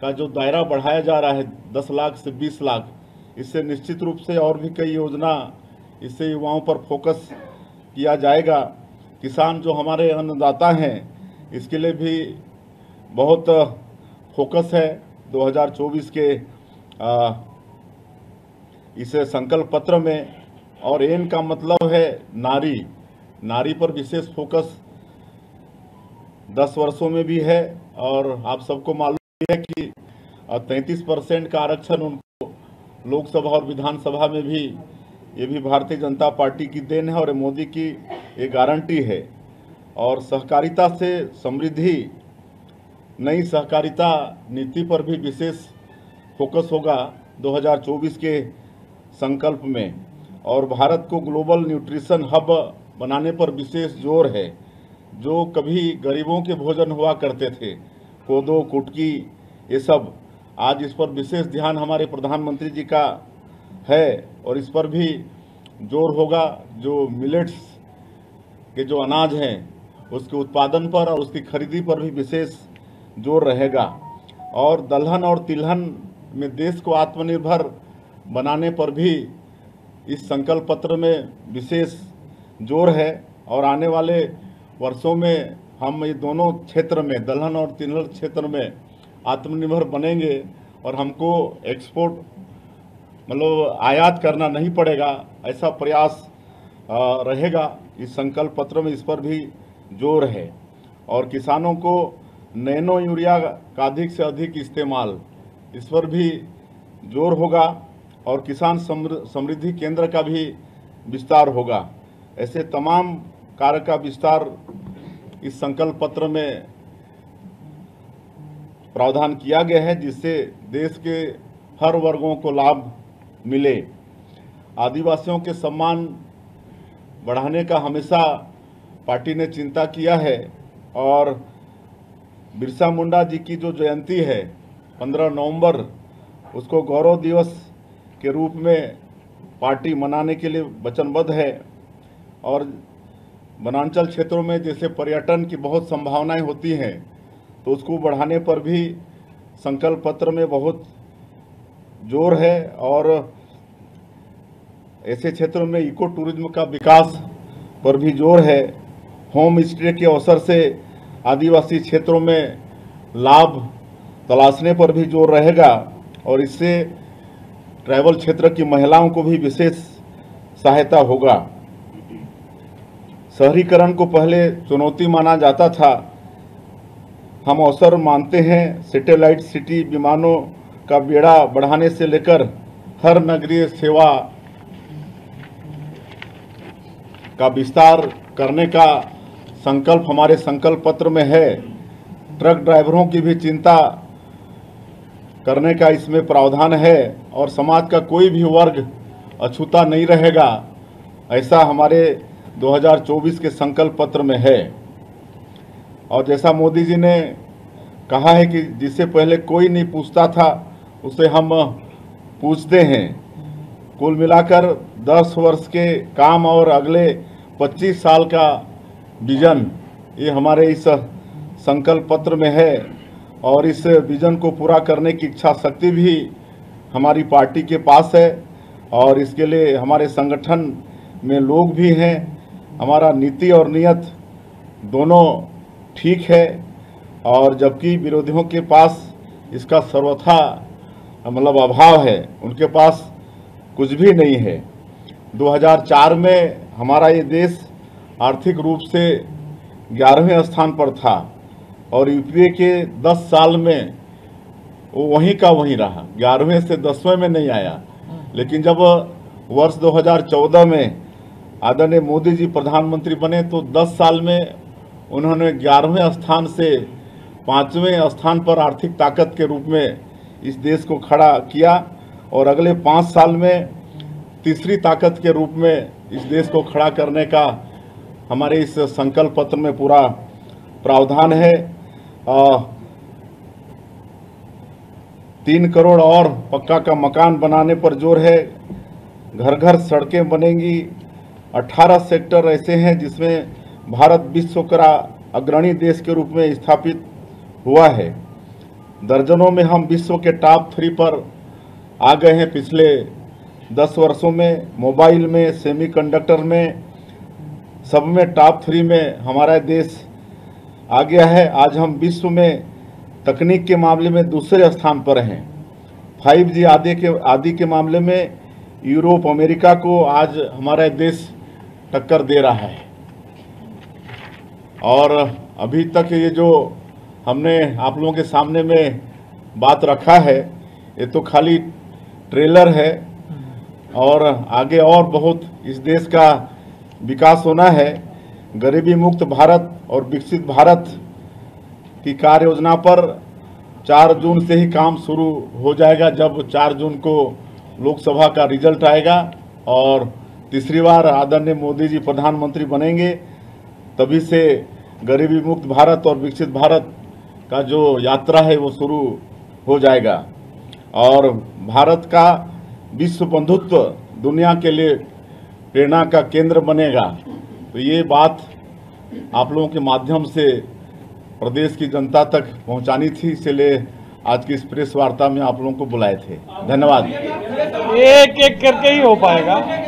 का जो दायरा बढ़ाया जा रहा है 10 लाख से 20 लाख, इससे निश्चित रूप से और भी कई योजना, इससे युवाओं पर फोकस किया जाएगा। किसान जो हमारे अन्नदाता हैं, इसके लिए भी बहुत फोकस है। 2024 के इसे संकल्प पत्र में, और एन का मतलब है नारी, नारी पर विशेष फोकस 10 वर्षों में भी है। और आप सबको मालूम है कि 33% का आरक्षण उनको लोकसभा और विधानसभा में भी, ये भी भारतीय जनता पार्टी की देन है और मोदी की एक गारंटी है। और सहकारिता से समृद्धि, नई सहकारिता नीति पर भी विशेष फोकस होगा 2024 के संकल्प में। और भारत को ग्लोबल न्यूट्रिशन हब बनाने पर विशेष जोर है। जो कभी गरीबों के भोजन हुआ करते थे, कोदो कुटकी ये सब, आज इस पर विशेष ध्यान हमारे प्रधानमंत्री जी का है और इस पर भी जोर होगा। जो मिलेट्स के जो अनाज हैं उसके उत्पादन पर और उसकी खरीदी पर भी विशेष जोर रहेगा। और दलहन और तिलहन में देश को आत्मनिर्भर बनाने पर भी इस संकल्प पत्र में विशेष जोर है। और आने वाले वर्षों में हम ये दोनों क्षेत्र में, दलहन और तिलहन क्षेत्र में, आत्मनिर्भर बनेंगे और हमको एक्सपोर्ट मतलब आयात करना नहीं पड़ेगा, ऐसा प्रयास रहेगा। इस संकल्प पत्र में इस पर भी जोर है। और किसानों को नैनो यूरिया का अधिक से अधिक इस्तेमाल, इस पर भी जोर होगा। और किसान समृद्धि केंद्र का भी विस्तार होगा। ऐसे तमाम कार्य का विस्तार इस संकल्प पत्र में प्रावधान किया गया है, जिससे देश के हर वर्गों को लाभ मिले। आदिवासियों के सम्मान बढ़ाने का हमेशा पार्टी ने चिंता किया है। और बिरसा मुंडा जी की जो जयंती है 15 नवंबर, उसको गौरव दिवस के रूप में पार्टी मनाने के लिए वचनबद्ध है। और वनांचल क्षेत्रों में जैसे पर्यटन की बहुत संभावनाएं होती हैं, तो उसको बढ़ाने पर भी संकल्प पत्र में बहुत जोर है। और ऐसे क्षेत्रों में इको टूरिज्म का विकास पर भी जोर है। होम स्टे के अवसर से आदिवासी क्षेत्रों में लाभ तलाशने पर भी जोर रहेगा। और इससे ट्रैवल क्षेत्र की महिलाओं को भी विशेष सहायता होगा। शहरीकरण को पहले चुनौती माना जाता था, हम अवसर मानते हैं। सैटेलाइट सिटी विमानों का बेड़ा बढ़ाने से लेकर हर नगरीय सेवा का विस्तार करने का संकल्प हमारे संकल्प पत्र में है। ट्रक ड्राइवरों की भी चिंता करने का इसमें प्रावधान है। और समाज का कोई भी वर्ग अछूता नहीं रहेगा, ऐसा हमारे 2024 के संकल्प पत्र में है। और जैसा मोदी जी ने कहा है कि जिससे पहले कोई नहीं पूछता था, उसे हम पूछते हैं। कुल मिलाकर 10 वर्ष के काम और अगले 25 साल का विजन, ये हमारे इस संकल्प पत्र में है। और इस विजन को पूरा करने की इच्छा शक्ति भी हमारी पार्टी के पास है। और इसके लिए हमारे संगठन में लोग भी हैं। हमारा नीति और नियत दोनों ठीक है। और जबकि विरोधियों के पास इसका सर्वथा मतलब अभाव है, उनके पास कुछ भी नहीं है। 2004 में हमारा ये देश आर्थिक रूप से 11वें स्थान पर था और यूपीए के 10 साल में वो वहीं का वहीं रहा, 11वें से 10वें में नहीं आया। लेकिन जब वर्ष 2014 में आदरणीय मोदी जी प्रधानमंत्री बने, तो 10 साल में उन्होंने 11वें स्थान से 5वें स्थान पर आर्थिक ताकत के रूप में इस देश को खड़ा किया। और अगले 5 साल में तीसरी ताकत के रूप में इस देश को खड़ा करने का हमारे इस संकल्प पत्र में पूरा प्रावधान है। 3 करोड़ और पक्का का मकान बनाने पर जोर है। घर घर सड़कें बनेंगी। 18 सेक्टर ऐसे हैं जिसमें भारत विश्व का अग्रणी देश के रूप में स्थापित हुआ है। दर्जनों में हम विश्व के टॉप 3 पर आ गए हैं। पिछले 10 वर्षों में मोबाइल में, सेमीकंडक्टर में, सब में टॉप 3 में हमारा देश आ गया है। आज हम विश्व में तकनीक के मामले में दूसरे स्थान पर हैं। 5G आदि के मामले में यूरोप, अमेरिका को आज हमारा देश टक्कर दे रहा है। और अभी तक ये जो हमने आप लोगों के सामने में बात रखा है, ये तो खाली ट्रेलर है और आगे और बहुत इस देश का विकास होना है। गरीबी मुक्त भारत और विकसित भारत की कार्य योजना पर 4 जून से ही काम शुरू हो जाएगा, जब 4 जून को लोकसभा का रिजल्ट आएगा और तीसरी बार आदरणीय मोदी जी प्रधानमंत्री बनेंगे। तभी से गरीबी मुक्त भारत और विकसित भारत का जो यात्रा है वो शुरू हो जाएगा और भारत का विश्व बंधुत्व दुनिया के लिए प्रेरणा का केंद्र बनेगा। तो ये बात आप लोगों के माध्यम से प्रदेश की जनता तक पहुंचानी थी, इसलिए आज की इस प्रेस वार्ता में आप लोगों को बुलाए थे। धन्यवाद। एक एक करके ही हो पाएगा।